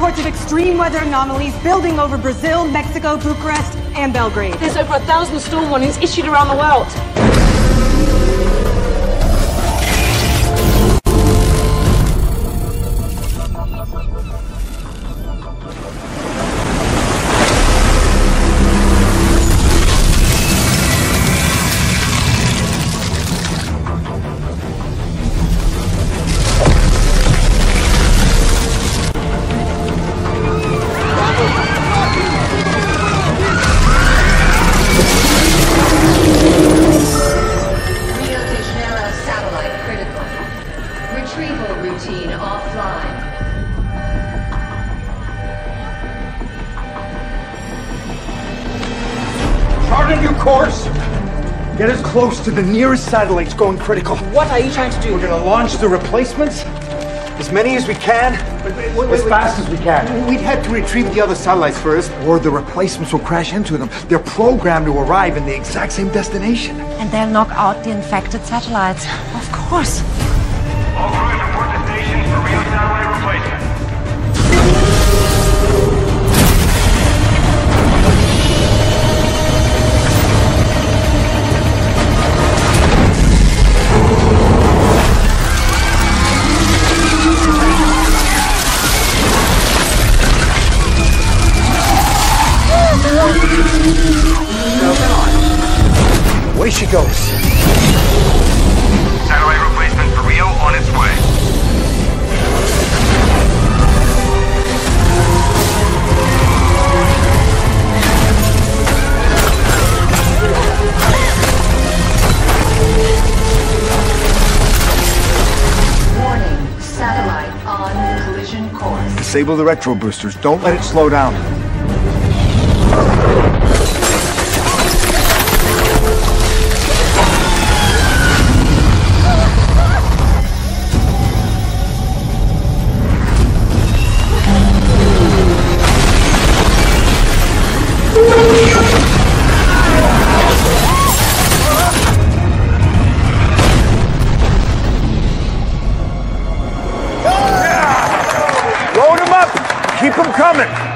reports of extreme weather anomalies building over Brazil, Mexico, Bucharest, and Belgrade. There's over 1,000 storm warnings issued around the world. Routine offline. Chart a new course. Get as close to the nearest satellites going critical. What are you trying to do? We're going to launch the replacements, as many as we can, as fast as we can. We'd have to retrieve the other satellites first, or the replacements will crash into them. They're programmed to arrive in the exact same destination. And they'll knock out the infected satellites. Of course. Away she goes. Satellite replacement for Rio on its way. Warning, satellite on collision course. Disable the retro boosters. Don't let it slow down. Keep them coming!